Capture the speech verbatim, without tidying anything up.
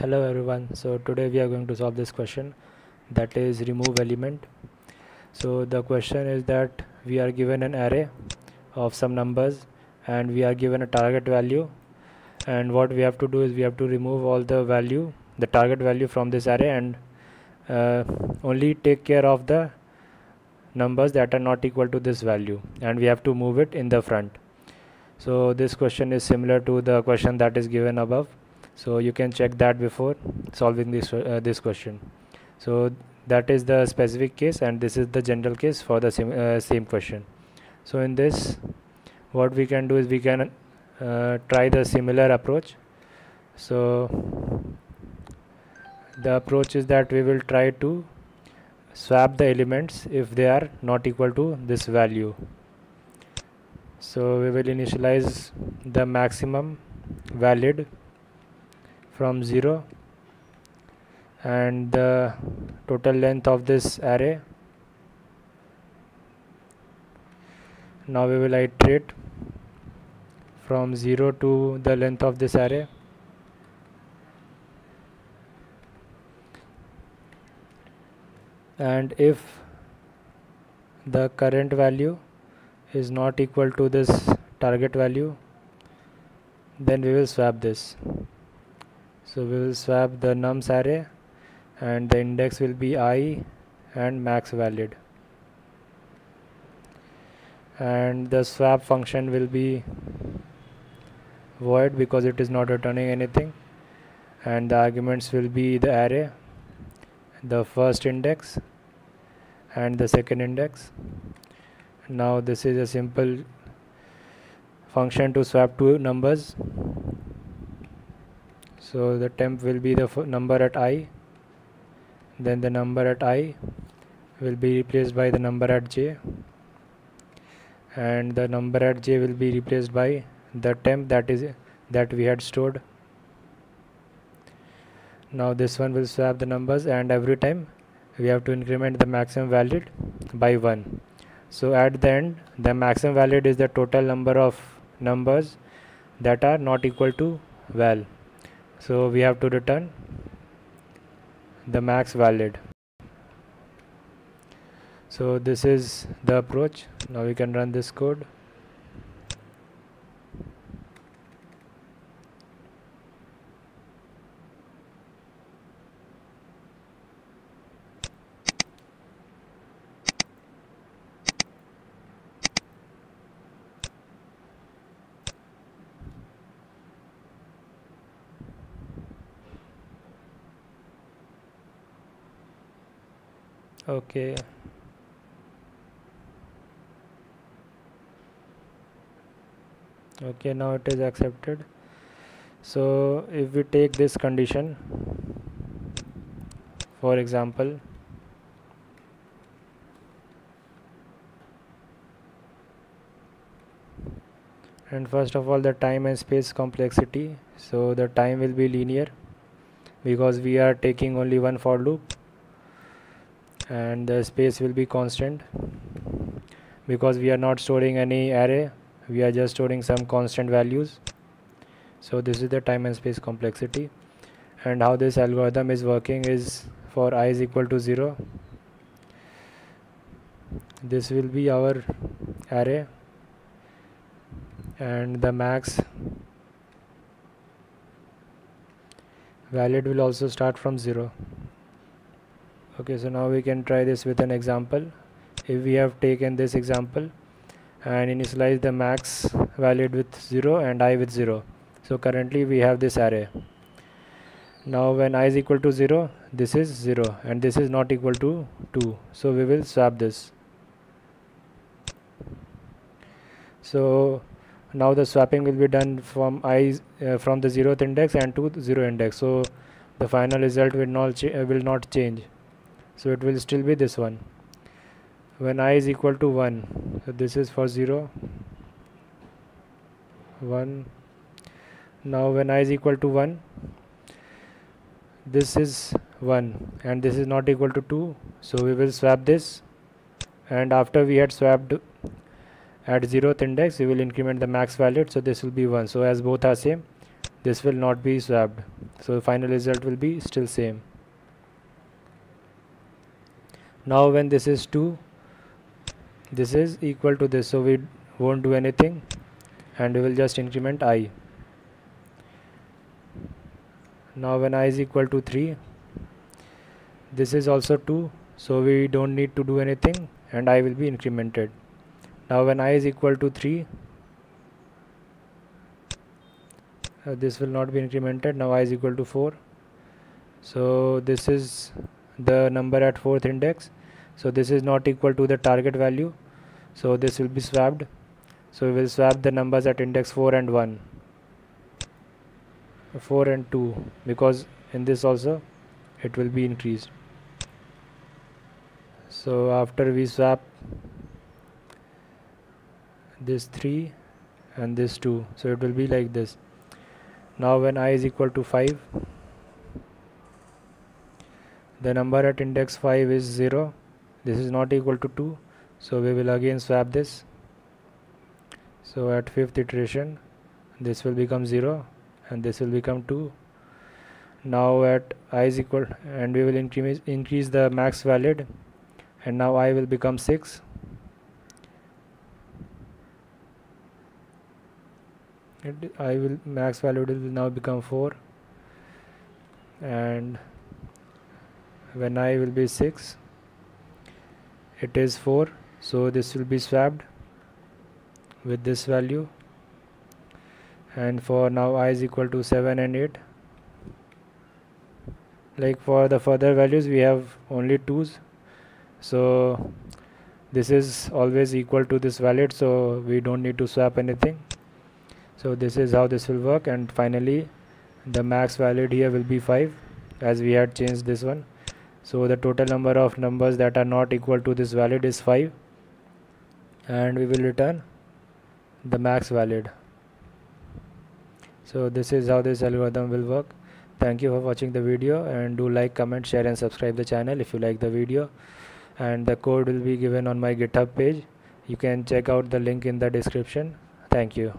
Hello everyone. So today we are going to solve this question, that is remove element. So the question is that we are given an array of some numbers and we are given a target value, and what we have to do is we have to remove all the value the target value from this array and uh, only take care of the numbers that are not equal to this value, and we have to move it in the front. So this question is similar to the question that is given above, so you can check that before solving this uh, this question. So that is the specific case, and this is the general case for the same uh, same question. So in this, what we can do is we can uh, try the similar approach. So the approach is that we will try to swap the elements if they are not equal to this value. So we will initialize the maximum valid from zero, and the total length of this array. Now we will iterate from zero to the length of this array, and if the current value is not equal to this target value, then we will swap this. So we will swap the nums array, and the index will be I and max valid, and the swap function will be void because it is not returning anything, and the arguments will be the array, the first index and the second index. Now this is a simple function to swap two numbers. So the temp will be the f number at I, then the number at I will be replaced by the number at j, and the number at j will be replaced by the temp that is that we had stored. Now this one will swap the numbers, and every time we have to increment the maximum valid by one. So at the end, the maximum valid is the total number of numbers that are not equal to val. So we have to return the max valid. So this is the approach. Now we can run this code. Okay, okay, now it is accepted. So if we take this condition, for example, and first of all the time and space complexity, so the time will be linear because we are taking only one for loop, and the space will be constant because we are not storing any array, we are just storing some constant values. So this is the time and space complexity. And how this algorithm is working is, for I is equal to zero, this will be our array, and the max valid will also start from zero. Okay, so now we can try this with an example. If we have taken this example and initialize the max valid with zero and I with zero, so currently we have this array. Now when I is equal to zero, this is zero and this is not equal to two, so we will swap this. So now the swapping will be done from I uh, from the zeroth index and to the zero index, so the final result will not ch uh, will not change. So it will still be this one. When I is equal to one, so this is for zero, one. Now when I is equal to one, this is one and this is not equal to two, so we will swap this, and after we had swapped at zeroth index, we will increment the max valid, so this will be one. So as both are same, this will not be swapped, So the final result will be still same. Now when this is two, this is equal to this, so we won't do anything and we will just increment I. Now when I is equal to three, this is also two, so we don't need to do anything and I will be incremented. Now when I is equal to three, uh, this will not be incremented. Now I is equal to four, so this is the number at fourth index, so this is not equal to the target value, so this will be swapped. So we will swap the numbers at index four and one, four and two, because in this also it will be increased. So after we swap this three and this two, so it will be like this. Now when I is equal to five, the number at index five is zero, this is not equal to two, so we will again swap this. So at fifth iteration this will become zero and this will become two. Now at I is equal, and we will increase increase the max valid, and now I will become six. It, I will max valid will now become four, and when I will be six, it is four, so this will be swapped with this value, and for now I is equal to seven and eight. Like for the further values we have only twos, so this is always equal to this valid, so we don't need to swap anything. So this is how this will work, and finally the max valid here will be five, as we had changed this one. So the total number of numbers that are not equal to this valid is five, and we will return the max valid. So this is how this algorithm will work. Thank you for watching the video, and do like, comment, share and subscribe the channel if you like the video. And the code will be given on my GitHub page. You can check out the link in the description. Thank you.